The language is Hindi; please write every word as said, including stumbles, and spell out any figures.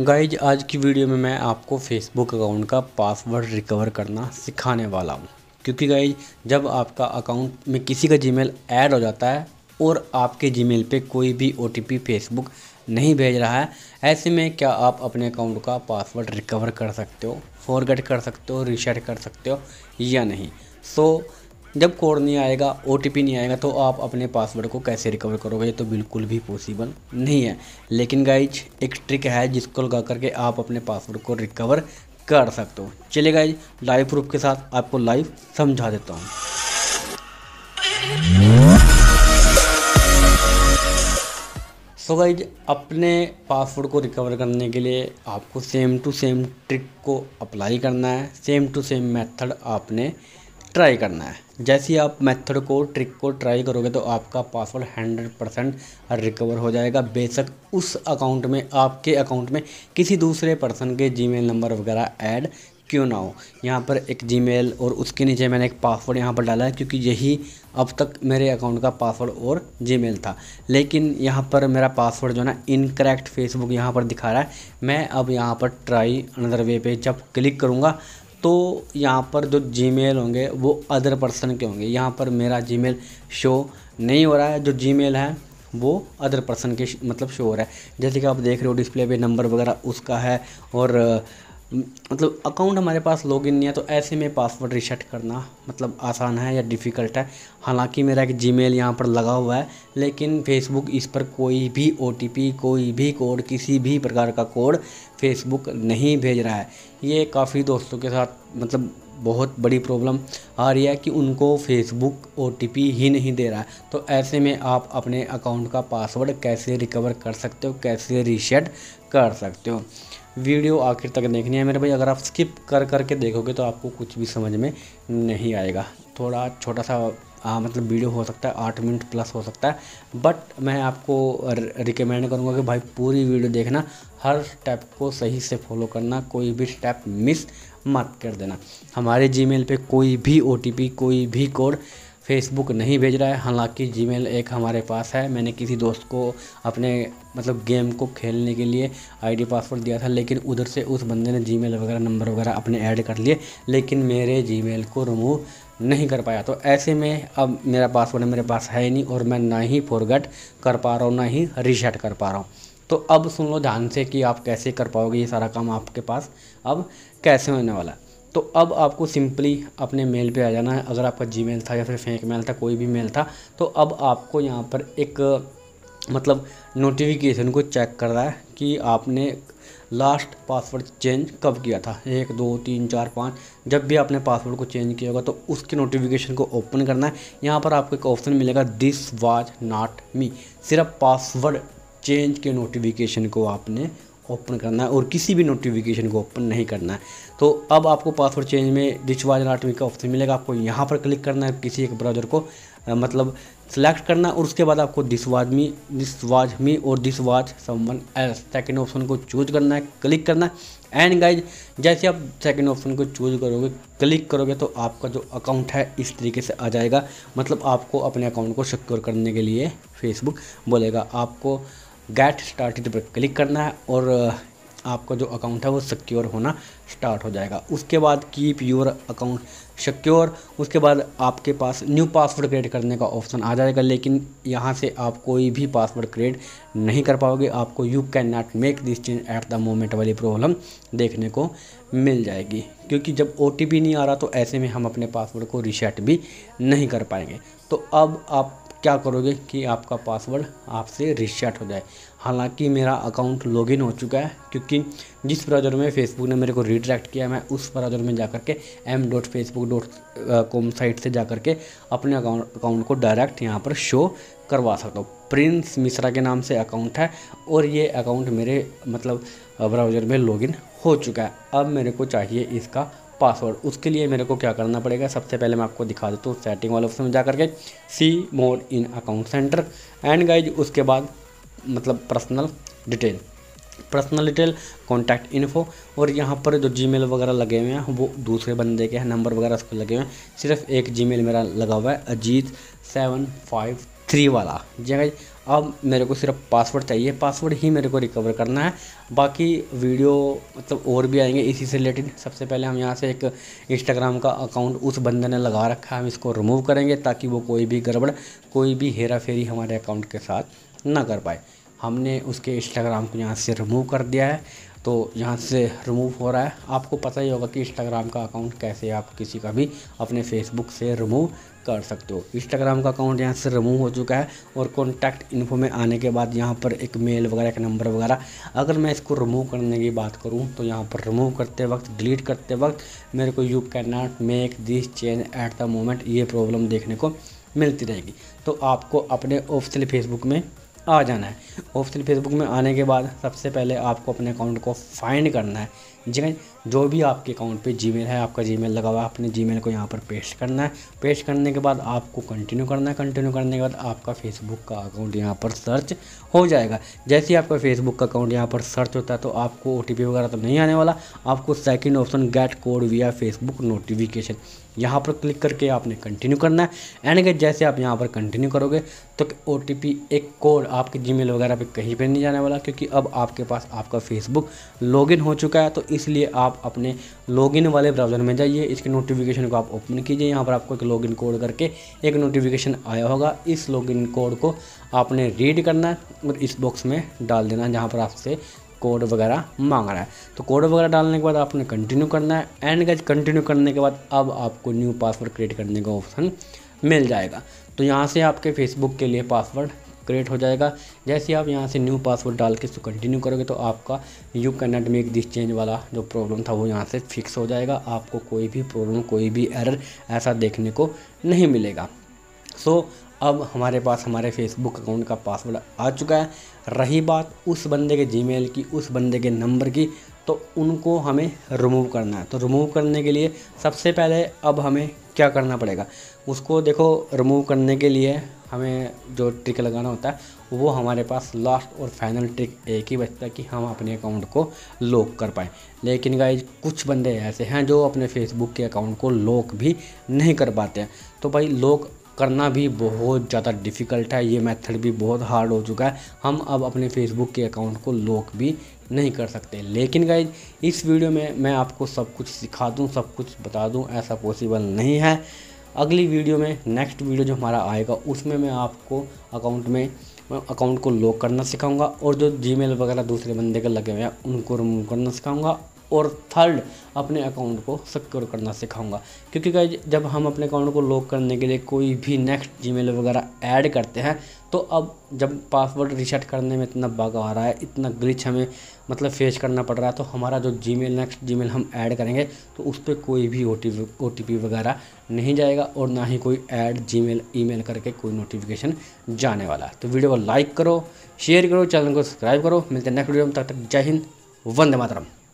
गाइज आज की वीडियो में मैं आपको फेसबुक अकाउंट का पासवर्ड रिकवर करना सिखाने वाला हूँ, क्योंकि गाइज जब आपका अकाउंट में किसी का जीमेल ऐड हो जाता है और आपके जीमेल पे कोई भी ओटीपी फेसबुक नहीं भेज रहा है, ऐसे में क्या आप अपने अकाउंट का पासवर्ड रिकवर कर सकते हो, फॉरगेट कर सकते हो, रीसेट कर सकते हो या नहीं। सो जब कोड नहीं आएगा, ओटीपी नहीं आएगा, तो आप अपने पासवर्ड को कैसे रिकवर करोगे? ये तो बिल्कुल भी पॉसिबल नहीं है। लेकिन गाइज एक ट्रिक है जिसको लगा करके आप अपने पासवर्ड को रिकवर कर सकते हो। चलिए गाइज लाइव प्रूफ के साथ आपको लाइव समझा देता हूँ। सो गाइज अपने पासवर्ड को रिकवर करने के लिए आपको सेम टू सेम ट्रिक को अप्लाई करना है, सेम टू सेम मेथड आपने ट्राई करना है। जैसे ही आप मेथड को, ट्रिक को ट्राई करोगे तो आपका पासवर्ड हंड्रेड परसेंट रिकवर हो जाएगा, बेशक उस अकाउंट में, आपके अकाउंट में किसी दूसरे पर्सन के जीमेल नंबर वगैरह ऐड क्यों ना हो। यहाँ पर एक जीमेल और उसके नीचे मैंने एक पासवर्ड यहाँ पर डाला है, क्योंकि यही अब तक मेरे अकाउंट का पासवर्ड और जीमेल था। लेकिन यहाँ पर मेरा पासवर्ड जो ना इनकरेक्ट फेसबुक यहाँ पर दिखा रहा है। मैं अब यहाँ पर ट्राई अनदर वे पे जब क्लिक करूँगा तो यहाँ पर जो जीमेल होंगे वो अदर पर्सन के होंगे। यहाँ पर मेरा जीमेल शो नहीं हो रहा है, जो जीमेल है वो अदर पर्सन के मतलब शो हो रहा है। जैसे कि आप देख रहे हो डिस्प्ले पे नंबर वगैरह उसका है, और मतलब अकाउंट हमारे पास लॉगिन नहीं है, तो ऐसे में पासवर्ड रीसेट करना मतलब आसान है या डिफ़िकल्ट है। हालांकि मेरा एक जीमेल यहाँ पर लगा हुआ है, लेकिन फेसबुक इस पर कोई भी ओटीपी, कोई भी कोड, किसी भी प्रकार का कोड फेसबुक नहीं भेज रहा है। ये काफ़ी दोस्तों के साथ मतलब बहुत बड़ी प्रॉब्लम आ रही है कि उनको फेसबुक ओटीपी ही नहीं दे रहा है। तो ऐसे में आप अपने अकाउंट का पासवर्ड कैसे रिकवर कर सकते हो, कैसे रीसेट कर सकते हो, वीडियो आखिर तक देखनी है मेरे भाई। अगर आप स्किप कर करके देखोगे तो आपको कुछ भी समझ में नहीं आएगा। थोड़ा छोटा सा आ, मतलब वीडियो हो सकता है, आठ मिनट प्लस हो सकता है, बट मैं आपको रिकमेंड करूँगा कि भाई पूरी वीडियो देखना, हर स्टेप को सही से फॉलो करना, कोई भी स्टेप मिस मत कर देना। हमारे जीमेल पे कोई भी ओटीपी, कोई भी कोड फेसबुक नहीं भेज रहा है। हालांकि जीमेल एक हमारे पास है, मैंने किसी दोस्त को अपने मतलब गेम को खेलने के लिए आईडी पासवर्ड दिया था, लेकिन उधर से उस बंदे ने जीमेल वगैरह नंबर वगैरह अपने ऐड कर लिए, लेकिन मेरे जीमेल को रिमूव नहीं कर पाया। तो ऐसे में अब मेरा पासवर्ड मेरे पास है ही नहीं, और मैं ना ही फॉरगेट कर पा रहा हूँ, ना ही रीसेट कर पा रहा हूँ। तो अब सुन लो ध्यान से कि आप कैसे कर पाओगे, ये सारा काम आपके पास अब कैसे होने वाला है। तो अब आपको सिंपली अपने मेल पे आ जाना है। अगर आपका जीमेल था या फिर फेक मेल था, कोई भी मेल था, तो अब आपको यहाँ पर एक मतलब नोटिफिकेशन को चेक कर रहा है कि आपने लास्ट पासवर्ड चेंज कब किया था, एक दो तीन चार पाँच, जब भी आपने पासवर्ड को चेंज किया होगा तो उसके नोटिफिकेशन को ओपन करना है। यहाँ पर आपको एक ऑप्शन मिलेगा, दिस वाज नॉट मी। सिर्फ पासवर्ड चेंज के नोटिफिकेशन को आपने ओपन करना है और किसी भी नोटिफिकेशन को ओपन नहीं करना है। तो अब आपको पासवर्ड चेंज में दिस वाज नॉट मी का ऑप्शन मिलेगा, आपको यहाँ पर क्लिक करना है, किसी एक ब्राउज़र को मतलब सिलेक्ट करना, और उसके बाद आपको this was me, this was me और this was someone else second option को चूज करना है, क्लिक करना है। एंड गाइज जैसे आप सेकेंड ऑप्शन को चूज करोगे, क्लिक करोगे, तो आपका जो अकाउंट है इस तरीके से आ जाएगा। मतलब आपको अपने अकाउंट को सिक्योर करने के लिए फेसबुक बोलेगा आपको गेट स्टार्टेड पर क्लिक करना है, और आपका जो अकाउंट है वो सिक्योर होना स्टार्ट हो जाएगा। उसके बाद कीप योर अकाउंट सिक्योर, उसके बाद आपके पास न्यू पासवर्ड क्रिएट करने का ऑप्शन आ जाएगा, लेकिन यहाँ से आप कोई भी पासवर्ड क्रिएट नहीं कर पाओगे। आपको you can not make this change at the moment वाली प्रॉब्लम देखने को मिल जाएगी, क्योंकि जब ओटीपी नहीं आ रहा तो ऐसे में हम अपने पासवर्ड को रीसेट भी नहीं कर पाएंगे। तो अब आप क्या करोगे कि आपका पासवर्ड आपसे रीसेट हो जाए। हालांकि मेरा अकाउंट लॉगिन हो चुका है, क्योंकि जिस ब्राउज़र में फेसबुक ने मेरे को रिट्रैक्ट किया, मैं उस ब्राउज़र में जाकर के M dot Facebook dot com site से जाकर के अपने अकाउंट अकाउंट को डायरेक्ट यहाँ पर शो करवा सकता हूँ। प्रियंस मिश्रा के नाम से अकाउंट है, और ये अकाउंट मेरे मतलब ब्राउज़र में लॉगिन हो चुका है। अब मेरे को चाहिए इसका पासवर्ड। उसके लिए मेरे को क्या करना पड़ेगा, सबसे पहले मैं आपको दिखा देता हूँ सेटिंग वाले ऑप्शन में जा करके, see mode in account centre. And guys उसके बाद मतलब personal detail, personal detail, contact info, और यहाँ पर जो जीमेल वगैरह लगे हुए हैं वो दूसरे बंदे के हैं, नंबर वगैरह उसके लगे हुए हैं। सिर्फ एक जीमेल मेरा लगा हुआ है, अजीत सेवन फाइव थ्री वाला। जी हाँ, अब मेरे को सिर्फ पासवर्ड चाहिए, पासवर्ड ही मेरे को रिकवर करना है। बाकी वीडियो मतलब और भी आएंगे इसी से रिलेटेड। सबसे पहले हम यहाँ से एक इंस्टाग्राम का अकाउंट उस बंदे ने लगा रखा है, हम इसको रिमूव करेंगे ताकि वो कोई भी गड़बड़ कोई भी हेरा फेरी हमारे अकाउंट के साथ ना कर पाए। हमने उसके इंस्टाग्राम को यहाँ से रिमूव कर दिया है, तो यहाँ से रिमूव हो रहा है। आपको पता ही होगा कि इंस्टाग्राम का अकाउंट कैसे आप किसी का भी अपने फेसबुक से रिमूव कर सकते हो। इंस्टाग्राम का अकाउंट यहाँ से रिमूव हो चुका है और कॉन्टैक्ट इन्फो में आने के बाद यहाँ पर एक मेल वगैरह, एक नंबर वगैरह। अगर मैं इसको रिमूव करने की बात करूँ तो यहाँ पर रिमूव करते वक्त, डिलीट करते वक्त मेरे को you can not make this change at the moment, ये प्रॉब्लम देखने को मिलती रहेगी। तो आपको अपने ऑफिशियल फेसबुक में आ जाना है। ऑफिशियल फेसबुक में आने के बाद सबसे पहले आपको अपने अकाउंट को फाइंड करना है। जी, जो भी आपके अकाउंट पे जीमेल है, आपका जीमेल लगा हुआ है, अपने जीमेल को यहाँ पर पेस्ट करना है। पेस्ट करने के बाद आपको कंटिन्यू करना है। कंटिन्यू करने के बाद आपका फेसबुक का अकाउंट यहाँ पर सर्च हो जाएगा। जैसे ही आपका फेसबुक का अकाउंट यहाँ पर सर्च होता है तो आपको ओ टी पी वगैरह तो नहीं आने वाला। आपको second option get code via Facebook notification, यहाँ पर क्लिक करके आपने कंटिन्यू करना है। एंड के जैसे आप यहाँ पर कंटिन्यू करोगे तो ओ टी पी एक कोड आपके जीमेल वगैरह पे कहीं पे नहीं जाने वाला, क्योंकि अब आपके पास आपका फेसबुक लॉगिन हो चुका है। तो इसलिए आप अपने लॉगिन वाले ब्राउज़र में जाइए, इसके नोटिफिकेशन को आप ओपन कीजिए। यहाँ पर आपको एक लॉगिन कोड करके एक नोटिफिकेशन आया होगा, इस लॉगिन कोड को आपने रीड करना है और इस बॉक्स में डाल देना है जहाँ पर आपसे कोड वगैरह मांग रहा है। तो कोड वगैरह डालने के बाद आपने कंटिन्यू करना है। एंड गाइस, कंटिन्यू करने के बाद अब आपको न्यू पासवर्ड क्रिएट करने का ऑप्शन मिल जाएगा। तो यहाँ से आपके फेसबुक के लिए पासवर्ड क्रिएट हो जाएगा। जैसे आप यहाँ से न्यू पासवर्ड डाल के इसको कंटिन्यू करोगे तो आपका you can not make this change वाला जो प्रॉब्लम था वो यहाँ से फिक्स हो जाएगा। आपको कोई भी प्रॉब्लम, कोई भी एरर ऐसा देखने को नहीं मिलेगा। सो so, अब हमारे पास हमारे फेसबुक अकाउंट का पासवर्ड आ चुका है। रही बात उस बंदे के जीमेल की, उस बंदे के नंबर की, तो उनको हमें रिमूव करना है। तो रिमूव करने के लिए सबसे पहले अब हमें क्या करना पड़ेगा, उसको देखो। रिमूव करने के लिए हमें जो ट्रिक लगाना होता है वो हमारे पास लास्ट और फाइनल ट्रिक एक ही बचता है कि हम अपने अकाउंट को लॉक कर पाएँ। लेकिन गाइज, कुछ बंदे ऐसे हैं जो अपने फेसबुक के अकाउंट को लॉक भी नहीं कर पाते हैं। तो भाई, लॉक करना भी बहुत ज़्यादा डिफ़िकल्ट है, ये मेथड भी बहुत हार्ड हो चुका है। हम अब अपने फेसबुक के अकाउंट को लॉक भी नहीं कर सकते। लेकिन गाइज, इस वीडियो में मैं आपको सब कुछ सिखा दूँ, सब कुछ बता दूँ, ऐसा पॉसिबल नहीं है। अगली वीडियो में, नेक्स्ट वीडियो जो हमारा आएगा उसमें मैं आपको अकाउंट में अकाउंट को लॉक करना सिखाऊंगा और जो जीमेल वगैरह दूसरे बंदे के लगे हुए हैं उनको रिमूव करना सिखाऊंगा और थर्ड अपने अकाउंट को सिक्योर करना सिखाऊंगा। क्योंकि गाइज, जब हम अपने अकाउंट को लॉक करने के लिए कोई भी नेक्स्ट जीमेल वगैरह ऐड करते हैं तो अब जब पासवर्ड रिसेट करने में इतना बग आ रहा है, इतना ग्लिच हमें मतलब फेस करना पड़ रहा है, तो हमारा जो जीमेल नेक्स्ट जीमेल हम ऐड करेंगे तो उस पर कोई भी ओटीपी ओटीपी वगैरह नहीं जाएगा और ना ही कोई ऐड जीमेल ईमेल करके कोई नोटिफिकेशन जाने वाला है। तो वीडियो को लाइक करो, शेयर करो, चैनल को सब्सक्राइब करो। मिलते हैं नेक्स्ट वीडियो में, तब तक जय हिंद, वंदे मातरम।